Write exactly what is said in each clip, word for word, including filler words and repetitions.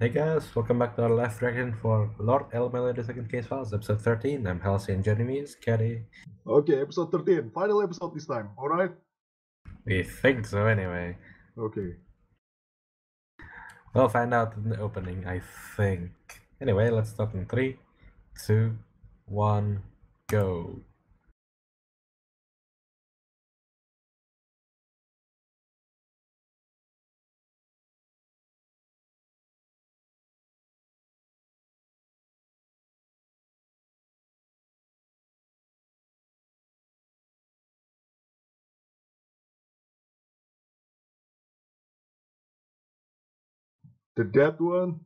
Hey guys, welcome back to our live reaction for Lord El-Melloi the second Case Files, episode thirteen. I'm Halsey and joining me is Caddy. Okay, episode thirteen, final episode this time, alright? We think so anyway. Okay. We'll find out in the opening, I think. Anyway, let's start in three, two, one, go. The dead one?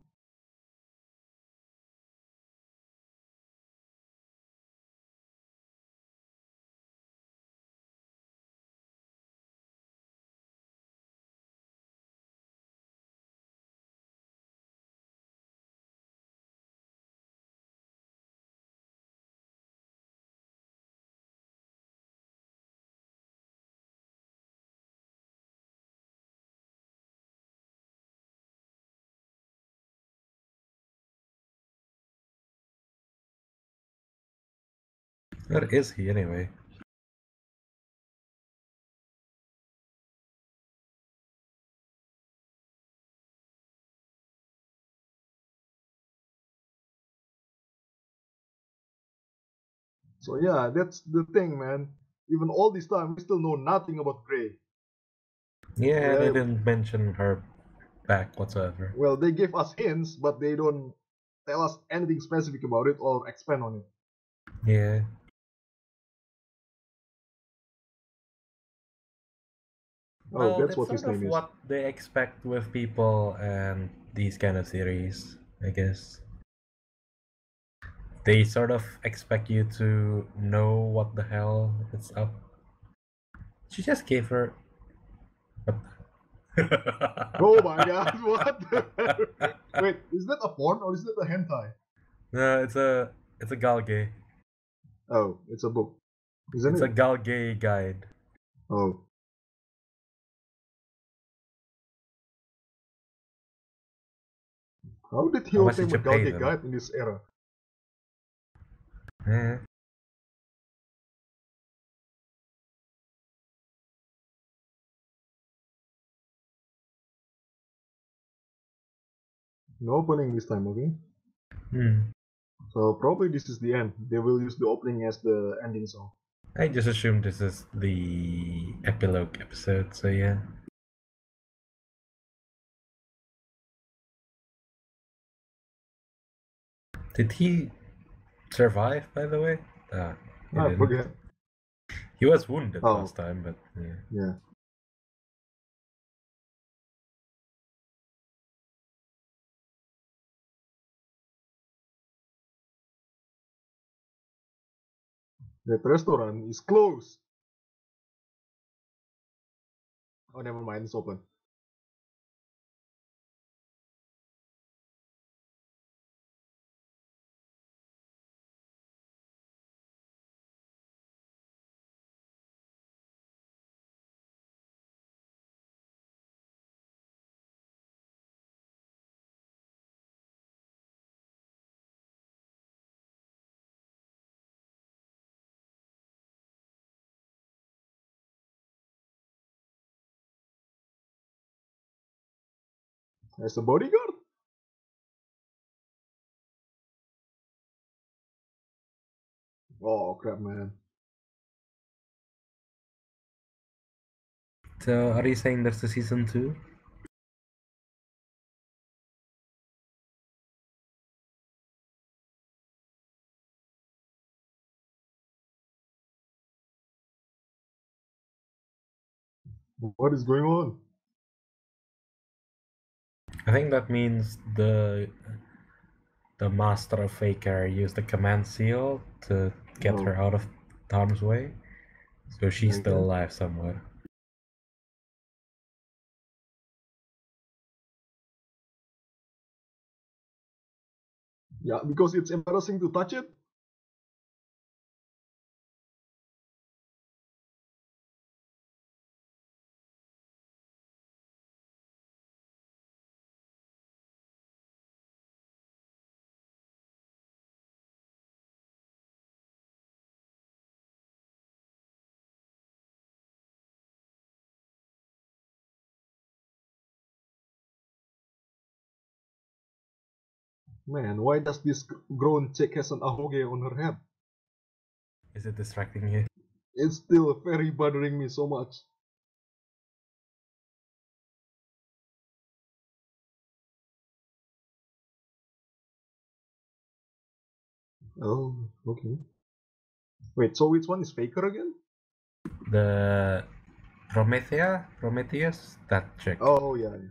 Where is he anyway? So yeah, that's the thing, man. Even all this time, we still know nothing about Gray. Yeah, uh, they didn't mention her back whatsoever. Well, they gave us hints, but they don't tell us anything specific about it or expand on it. Yeah. Oh, well, that's, that's what sort his name of is. What they expect with people and these kind of series, I guess. They sort of expect you to know what the hell is up. She just gave her. Oh my god, what? Wait, is that a porn or is that a hentai? No, it's a it's a galgay. Oh, it's a book. Isn't it's it? a galgay guide. Oh. How did he obtain a Galgay guide in this era? Eh. No opening this time, okay? Hmm. So probably this is the end. They will use the opening as the ending song. I just assume this is the epilogue episode, so yeah. Did he survive, by the way? Ah, he, I forget. He was wounded oh. last time, but yeah. yeah. The restaurant is closed. Oh, never mind, it's open. As a bodyguard? Oh crap, man. So are you saying there's a season two? What is going on? I think that means the the master of Faker used the command seal to get oh. her out of harm's way, so she's okay. still alive somewhere. Yeah, because it's embarrassing to touch it. Man, why does this grown chick has an ahoge on her head? Is it distracting you? It's still very bothering me so much. Oh, okay. Wait, so which one is Faker again? The Promethea? Prometheus? That chick. Oh, yeah. yeah.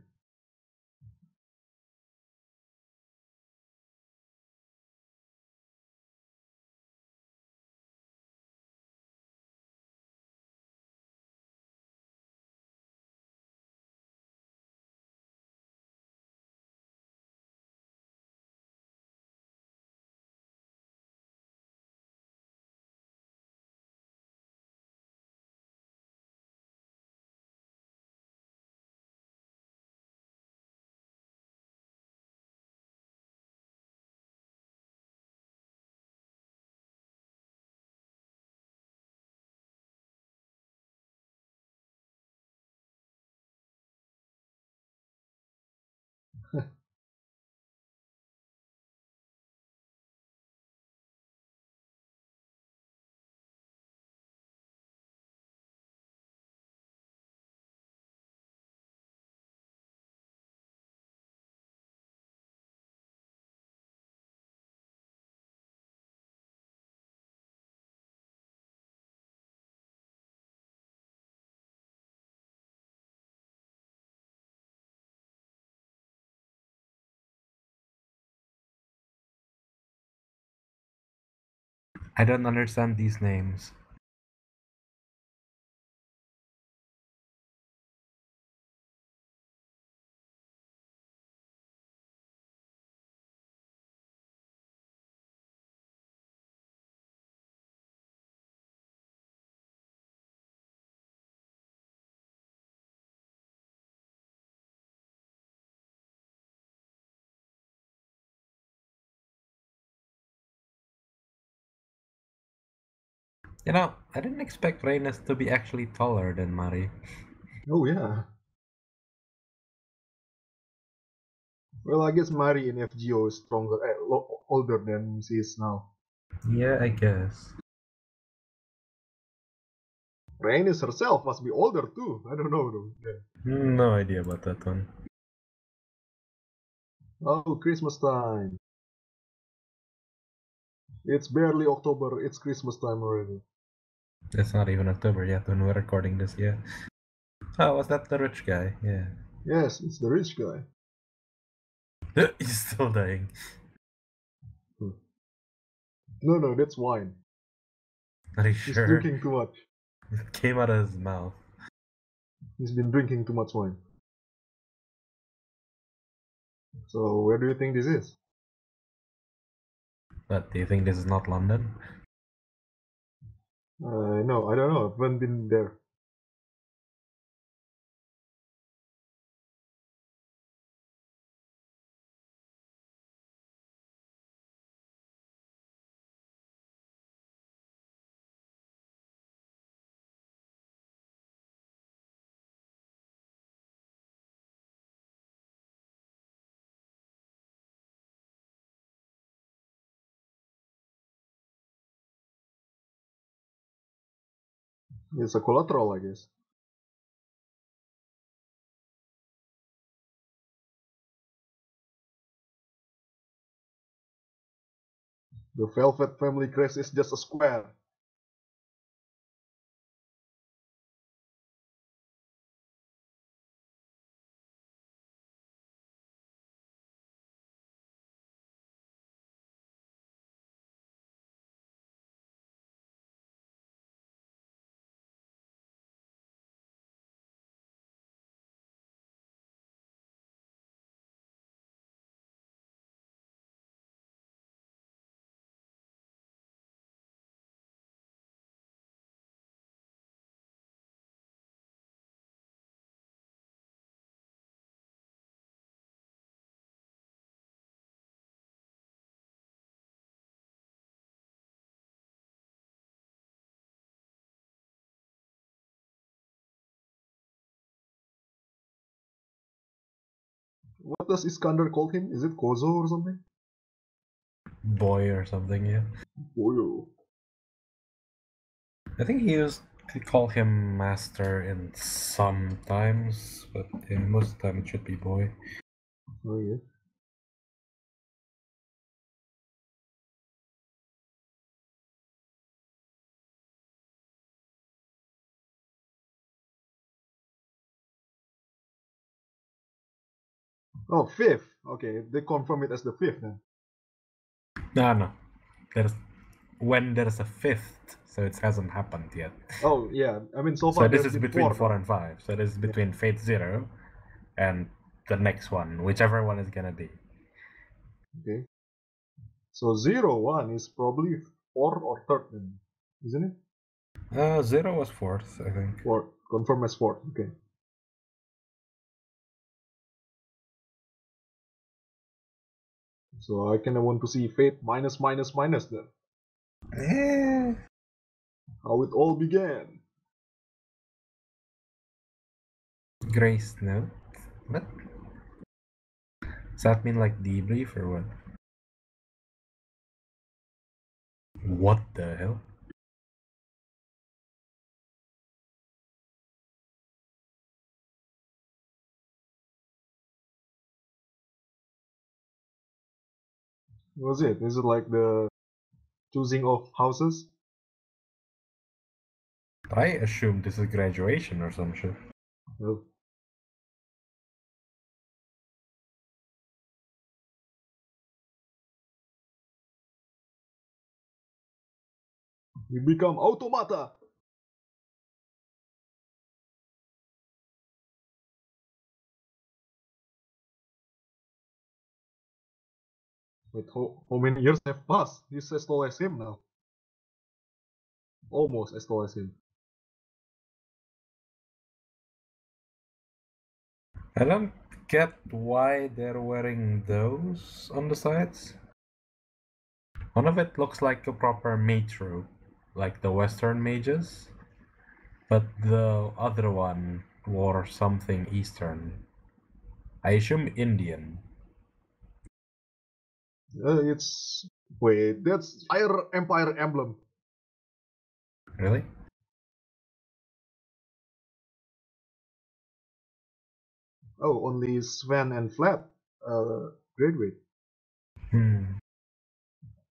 I don't understand these names. You know, I didn't expect Reines to be actually taller than Marie. Oh yeah. Well, I guess Marie in F G O is stronger, uh, older than she is now. Yeah, I guess. Reines herself must be older too. I don't know though. Yeah. No idea about that one. Oh, Christmas time. It's barely October. It's Christmas time already. It's not even October yet when we're recording this, yeah. Oh, was that the rich guy? Yeah. Yes, it's the rich guy. He's still dying. Hmm. No, no, that's wine. Are you He's sure? He's drinking too much. It came out of his mouth. He's been drinking too much wine. So, where do you think this is? But do you think this is not London? Uh, no, I don't know. I haven't been there. It's a collateral, I guess. The Velvet family crest is just a square. What does Iskander call him? Is it Kozo or something? boy or something, yeah. Boyo. I think he used to call him master in sometimes, but in most time it should be boy. Oh yeah. Oh, fifth. Okay, they confirm it as the fifth then. No, no. There's when there's a fifth, so it hasn't happened yet. Oh yeah, I mean so far. So this is between four, four and five. So this is between yeah. Fate Zero, and the next one, whichever one is gonna be. Okay. So zero one is probably four or third then, isn't it? Uh, zero was fourth, I think. Four confirm as fourth. Okay. So I kinda want to see Fate minus minus minus then. Yeah. How it all began. Grace note? What? Does that mean like debrief or what? What the hell? Was it? Is it like the choosing of houses? I assume this is graduation or some shit. Oh. You become automata. Wait, how, how many years have passed? He's as tall as him now. Almost as tall as him. I don't get why they're wearing those on the sides. One of it looks like a proper mage robe, like the Western mages. But the other one wore something Eastern. I assume Indian. Uh, it's wait, that's Fire Empire emblem. Really? Oh, only Sven and Flap uh, graduate. Hmm.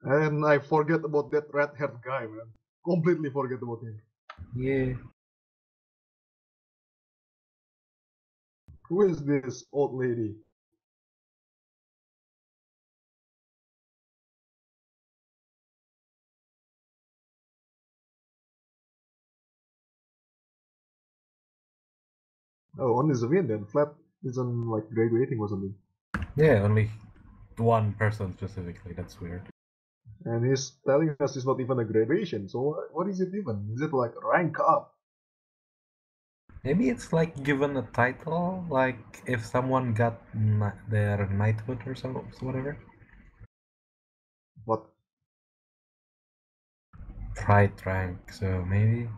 And I forget about that red-haired guy, man. Completely forget about him. Yeah. Who is this old lady? Oh, only Zavin then. Flap isn't like graduating or something. Yeah, only one person specifically. That's weird. And he's telling us it's not even a graduation. So what is it even? Is it like rank up? Maybe it's like given a title, like if someone got their knighthood or something, whatever. What? Pride rank. So maybe.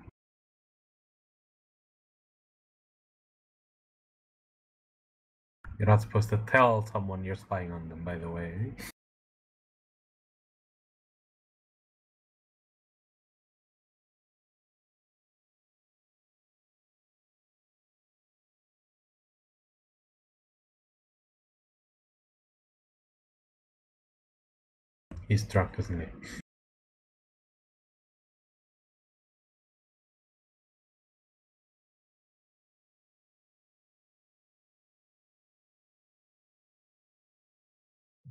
You're not supposed to tell someone you're spying on them, by the way. He's drunk, isn't he?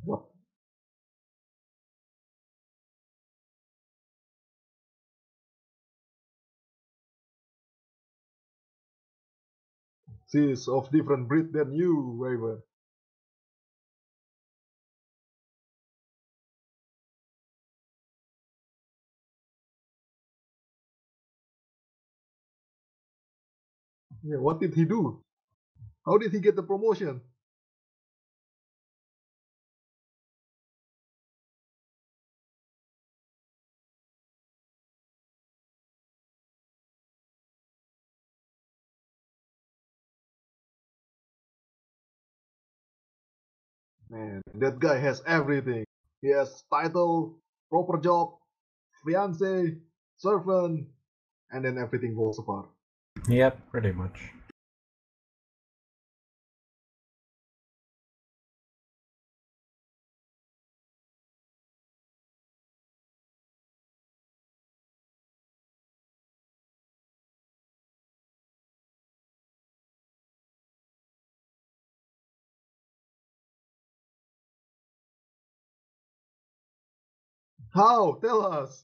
What? She's of different breed than you, Waver. Yeah, what did he do? How did he get the promotion? Man, that guy has everything. He has title, proper job, fiancé, servant, and then everything falls apart. Yep, pretty much. How? Tell us!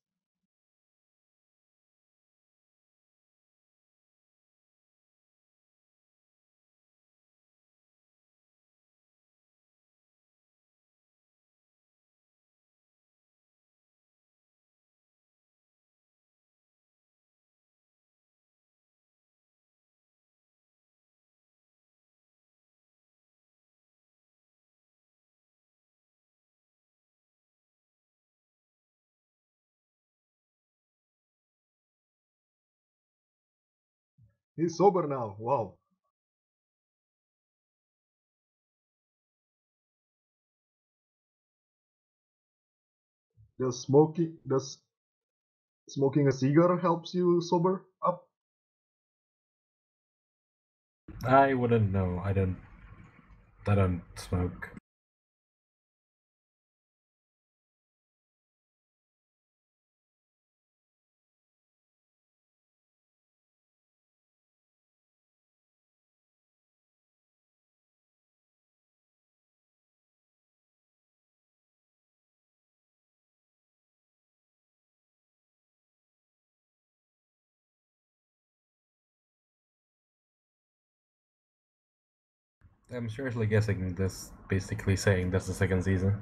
He's sober now, wow. Does smoking does smoking a cigar helps you sober up? I wouldn't know. I don't I don't smoke. I'm seriously guessing this basically saying that's the second season.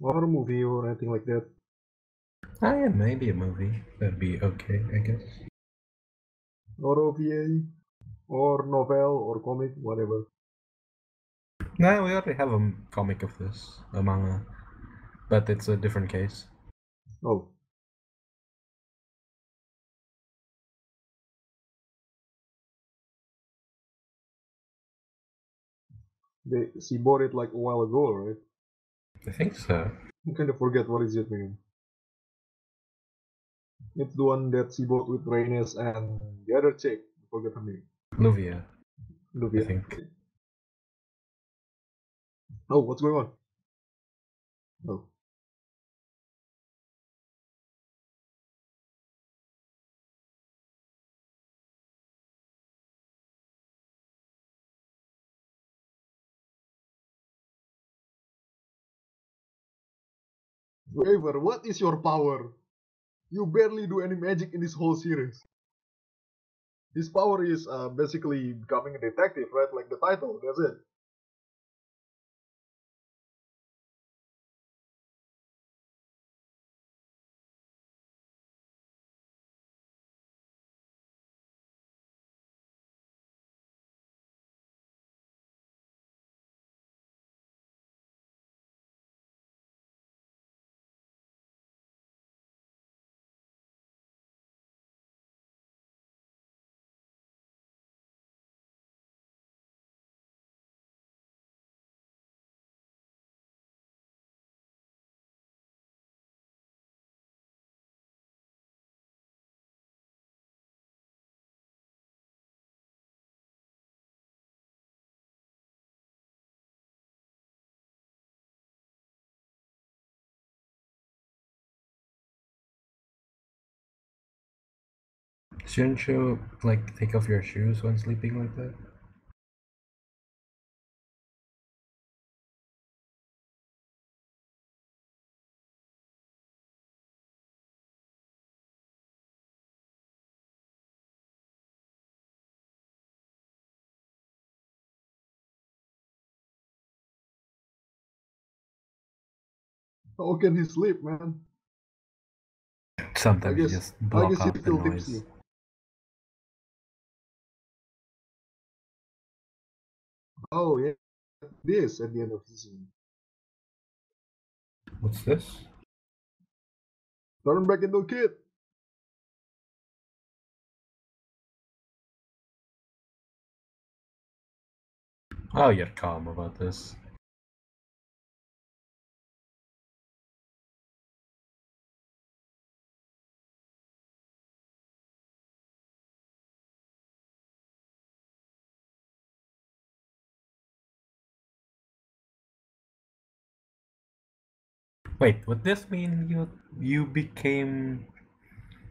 Or a movie or anything like that. Ah, yeah, maybe a movie. That'd be okay, I guess. Or O V A, or novel, or comic, whatever. No, we already have a comic of this, a manga. But it's a different case. Oh. They, she bought it like a while ago, right? I think so. I kind of forget what is it name. It's the one that she bought with Reines and the other chick. I forget her name. Luvia. Luvia. I think. Oh, what's going on? Oh. Waver, what is your power? You barely do any magic in this whole series. His power is uh, basically becoming a detective, right? Like the title, that's it. Shouldn't you, like, take off your shoes when sleeping like that? How can he sleep, man? Sometimes you just block out the noise. Oh yeah, this at the end of the season. What's this? Turn back into a kid. Oh, you're calm about this. Wait, would this mean you you became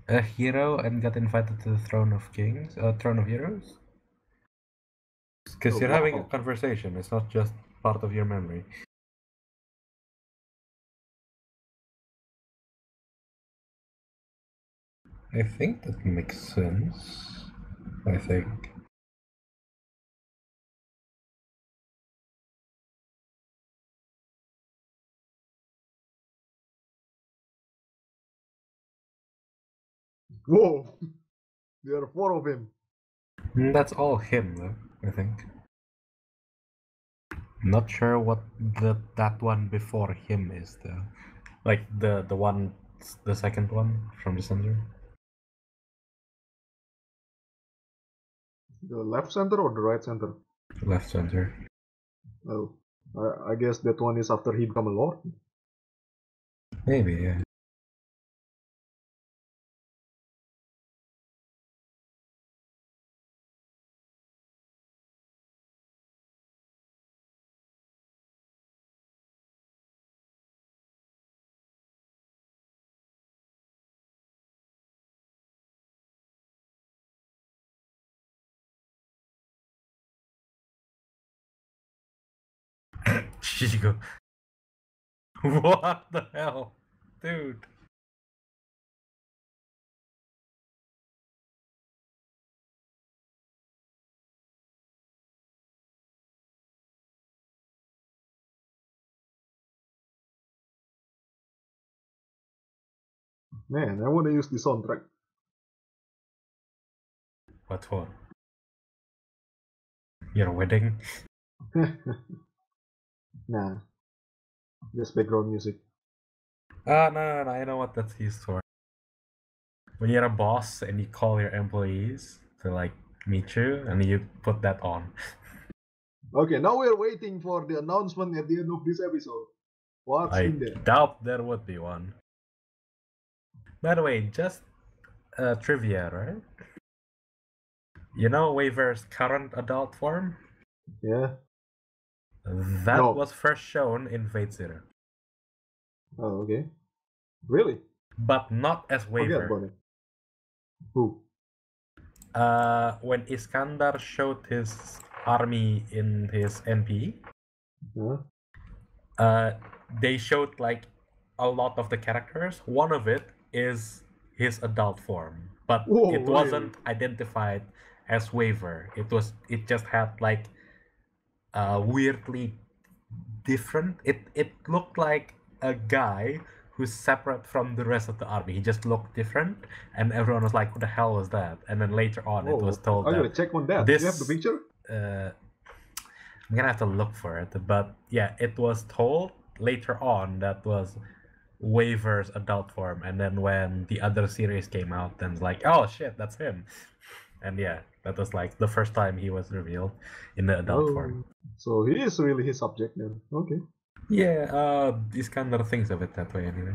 a hero and got invited to the throne of kings, uh, throne of heroes? Because oh, you're wow. having a conversation. It's not just part of your memory. I think that makes sense. I think. Whoa! There are four of him. That's all him, though, I think. Not sure what the that one before him is, though. Like the the one, the second one from the center. The left center or the right center? Left center. Oh, I, I guess that one is after he become a lord. Maybe, yeah. Shishigo. What the hell? Dude. Man, I want to use this soundtrack. What for? Your wedding? Nah, just background music. Ah, uh, no, no, no, I know what that's used for. When you're a boss and you call your employees to like meet you, and you put that on. Okay, now we're waiting for the announcement at the end of this episode. What's I in there? I doubt there would be one. By the way, just uh, trivia, right? You know Waver's current adult form? Yeah. That no. was first shown in Fate/Zero. Oh, okay. Really? But not as Waver. Who? Uh, when Iskander showed his army in his N P E, yeah. uh, they showed like a lot of the characters. One of it is his adult form, but Whoa, it wasn't really? identified as Waver. It was. It just had like. Uh, weirdly different. It it looked like a guy who's separate from the rest of the army. He just looked different, and everyone was like, "What the hell was that?" And then later on, Whoa. it was told. I'm gonna check on that. This, Do you have the picture? Uh, I'm gonna have to look for it. But yeah, it was told later on that was Waver's adult form. And then when the other series came out, then it's like, "Oh shit, that's him." And yeah, that was like the first time he was revealed in the adult oh, form. So he is really his subject then. Okay. Yeah, uh, these kind of things of it that way anyway.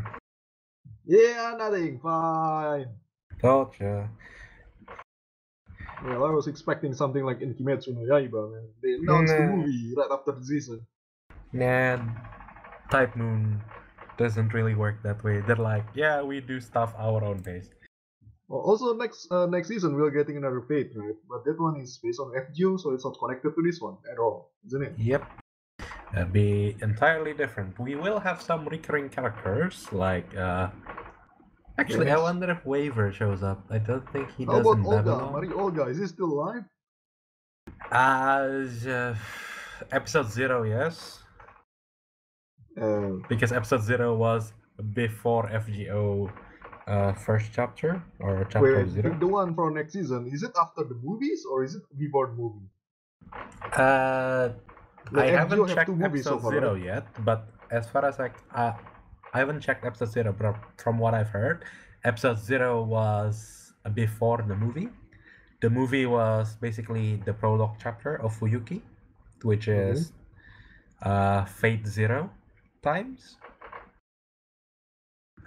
Yeah, nothing. Fine. Told ya. Well, I was expecting something like in Kimetsu no Yaiba, man. They announced nah. the movie right after the season. Nah, Type Moon doesn't really work that way. They're like, yeah, we do stuff our own pace. Also, next uh, next season we're getting another Fate, right? But that one is based on F G O, so it's not connected to this one at all, isn't it? Yep. That'd be entirely different. We will have some recurring characters, like... Uh... Actually, yes. I wonder if Waver shows up. I don't think he How does in Olga? Babylon. Marie Olga, is he still alive? Uh, uh episode zero, yes. Uh... Because episode zero was before F G O... Uh, first chapter or chapter wait, wait, zero? The one for next season, is it after the movies or is it before the movie? Uh, like I F G O haven't checked have episode so zero yet, but as far as I, uh, I haven't checked episode zero, but from what I've heard, episode zero was before the movie. The movie was basically the prologue chapter of Fuyuki, which is mm-hmm. uh, Fate Zero times.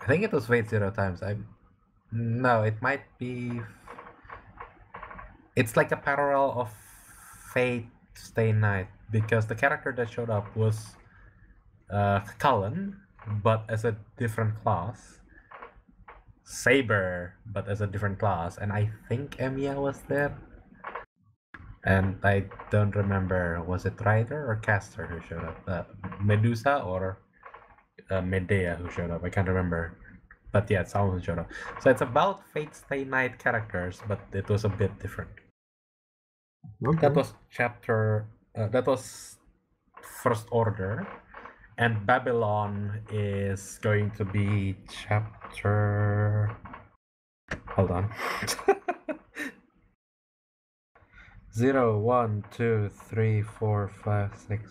I think it was Fate Zero times. I no, it might be. It's like a parallel of Fate Stay Night because the character that showed up was uh, Kallen, but as a different class. Saber, but as a different class. And I think Emiya was there. And I don't remember, was it Rider or Caster who showed up? Uh, Medusa or uh, Medea who showed up? I can't remember. But yeah, it's someone who showed up. So it's about Fate Stay Night characters, but it was a bit different. Okay. That was chapter... Uh, that was First Order. And Babylon is going to be chapter... Hold on. Zero, one, two, three, four, five, six.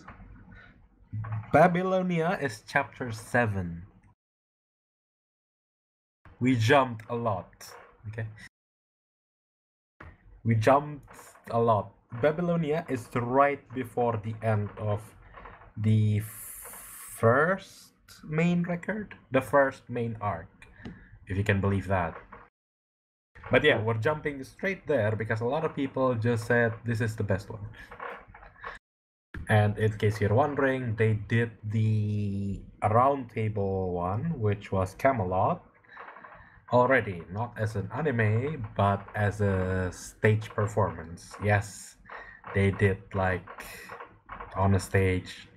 Babylonia is chapter seven. We jumped a lot. Okay. We jumped a lot. Babylonia is right before the end of the first main record, the first main arc, if you can believe that. But yeah, we're jumping straight there because a lot of people just said this is the best one. And in case you're wondering, they did the round table one, which was Camelot, already, not as an anime, but as a stage performance. Yes, they did like on a stage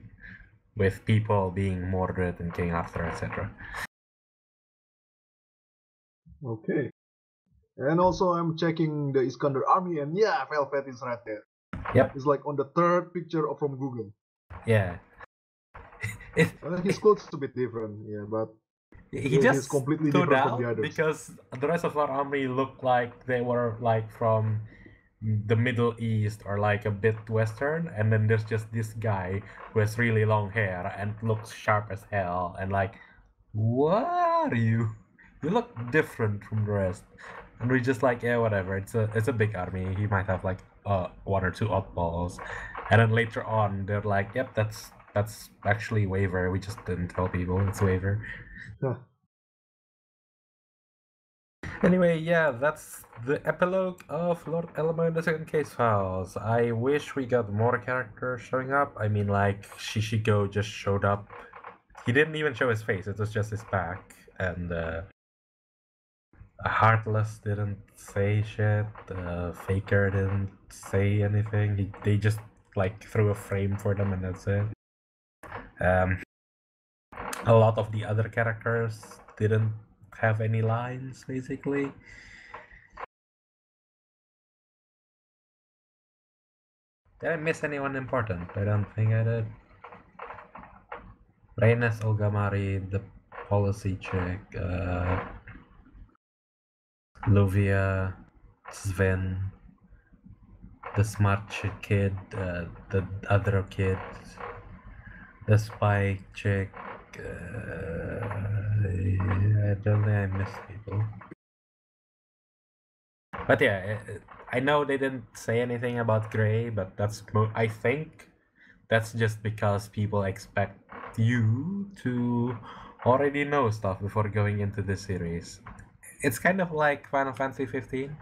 with people being Mordred and King Arthur, et cetera. Okay. And also, I'm checking the Iskander army, and yeah, Velvet is right there. Yep. It's like on the third picture from Google. Yeah. it, well, his clothes a bit different, yeah, but he, he just is completely different out from the others. Because the rest of our army looked like they were like from the Middle East or like a bit Western, and then there's just this guy who has really long hair and looks sharp as hell, and like, what are you? You look different from the rest. And we're just like, yeah, whatever, it's a it's a big army, he might have like uh one or two oddballs. And then later on they're like, yep, that's that's actually Waver, we just didn't tell people it's Waver. Yeah. Anyway, yeah, that's the epilogue of Lord El-Melloi the Second Case Files. I wish we got more characters showing up. I mean, like, Shishigo just showed up. He didn't even show his face, it was just his back. And uh Heartless didn't say shit, uh, Faker didn't say anything, he, they just like threw a frame for them and that's it. Um, a lot of the other characters didn't have any lines, basically. Did I miss anyone important? I don't think I did. Reines, Olga Marie, the policy chick, uh... Luvia, Sven, the smart kid, uh, the other kid, the spy chick, uh, I don't think I missed people. But yeah, I know they didn't say anything about Gray, but that's, I think that's just because people expect you to already know stuff before going into this series. It's kind of like Final Fantasy fifteen.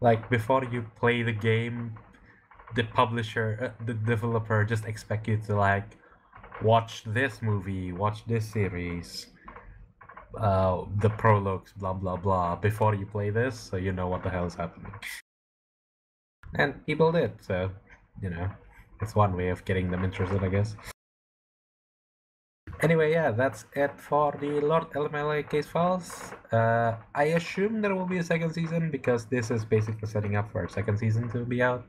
Like, before you play the game, the publisher, uh, the developer just expect you to, like, watch this movie, watch this series, uh, the prologues, blah, blah, blah, before you play this, so you know what the hell is happening. And people did, so, you know, it's one way of getting them interested, I guess. Anyway, yeah, that's it for the Lord El-Melloi Case Files. Uh, I assume there will be a second season because this is basically setting up for a second season to be out.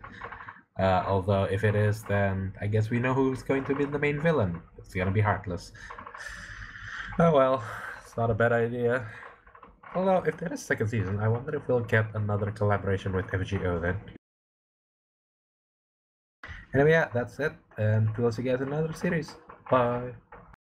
Uh, although, if it is, then I guess we know who's going to be the main villain. It's gonna be Heartless. Oh well, it's not a bad idea. Although, if there is a second season, I wonder if we'll get another collaboration with F G O then. Anyway, yeah, that's it, and we'll see you guys in another series. Bye!